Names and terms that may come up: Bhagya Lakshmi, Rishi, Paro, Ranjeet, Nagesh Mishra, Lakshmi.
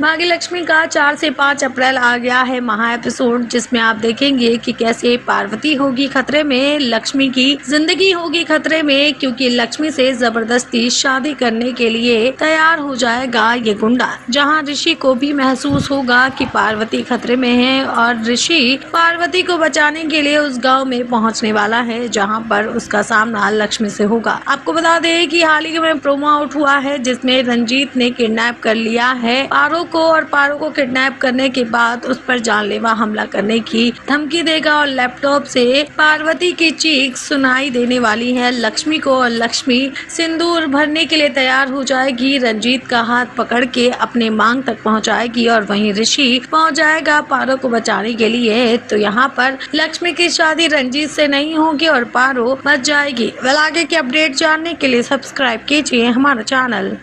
भाग्य लक्ष्मी का 4 से 5 अप्रैल आ गया है महा एपिसोड, जिसमें आप देखेंगे कि कैसे पार्वती होगी खतरे में, लक्ष्मी की जिंदगी होगी खतरे में, क्योंकि लक्ष्मी से जबरदस्ती शादी करने के लिए तैयार हो जाएगा ये गुंडा। जहां ऋषि को भी महसूस होगा कि पार्वती खतरे में है और ऋषि पार्वती को बचाने के लिए उस गाँव में पहुँचने वाला है जहाँ पर उसका सामना लक्ष्मी से होगा। आपको बता दें कि हाल ही में प्रोमो आउट हुआ है जिसमें रंजीत ने किडनैप कर लिया है पारो को, और पारो को किडनैप करने के बाद उस पर जानलेवा हमला करने की धमकी देगा और लैपटॉप से पार्वती की चीख सुनाई देने वाली है लक्ष्मी को, और लक्ष्मी सिंदूर भरने के लिए तैयार हो जाएगी। रंजीत का हाथ पकड़ के अपने मांग तक पहुंचाएगी और वहीं ऋषि पहुंच जाएगा पारो को बचाने के लिए। तो यहाँ पर लक्ष्मी की शादी रंजीत से नहीं होगी और पारो बच जाएगी। वेल, आगे की अपडेट जानने के लिए सब्सक्राइब कीजिए हमारा चैनल।